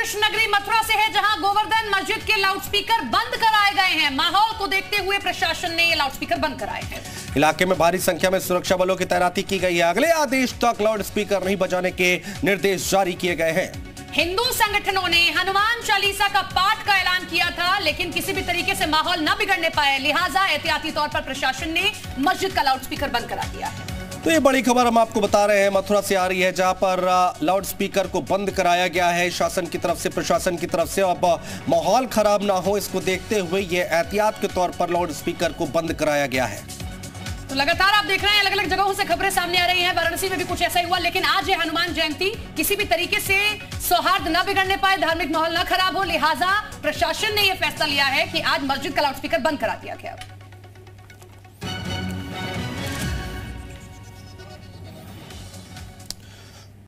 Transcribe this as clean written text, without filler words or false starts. कृष्ण नगरी मथुरा से है, जहां गोवर्धन मस्जिद के लाउडस्पीकर बंद कराए गए हैं। माहौल को देखते हुए प्रशासन ने ये लाउडस्पीकर बंद कराए हैं। इलाके में भारी संख्या में सुरक्षा बलों की तैनाती की गई है। अगले आदेश तक लाउडस्पीकर नहीं बजाने के निर्देश जारी किए गए हैं। हिंदू संगठनों ने हनुमान चालीसा का पाठ का ऐलान किया था, लेकिन किसी भी तरीके से माहौल न बिगड़ने पाए, लिहाजा एहतियाती तौर पर प्रशासन ने मस्जिद का लाउडस्पीकर बंद करा दिया है। तो ये बड़ी खबर हम आपको बता रहे हैं, मथुरा से आ रही है, जहां पर लाउडस्पीकर को बंद कराया गया है शासन की तरफ से, प्रशासन की तरफ से। अब माहौल खराब ना हो, इसको देखते हुए ये एहतियात के तौर पर लाउडस्पीकर को बंद कराया गया है। तो लगातार आप देख रहे हैं, अलग अलग जगहों से खबरें सामने आ रही हैं। वाराणसी में भी कुछ ऐसा ही हुआ, लेकिन आज ये हनुमान जयंती, किसी भी तरीके से सौहार्द न बिगड़ने पाए, धार्मिक माहौल न खराब हो, लिहाजा प्रशासन ने यह फैसला लिया है कि आज मस्जिद का लाउडस्पीकर बंद करा दिया गया।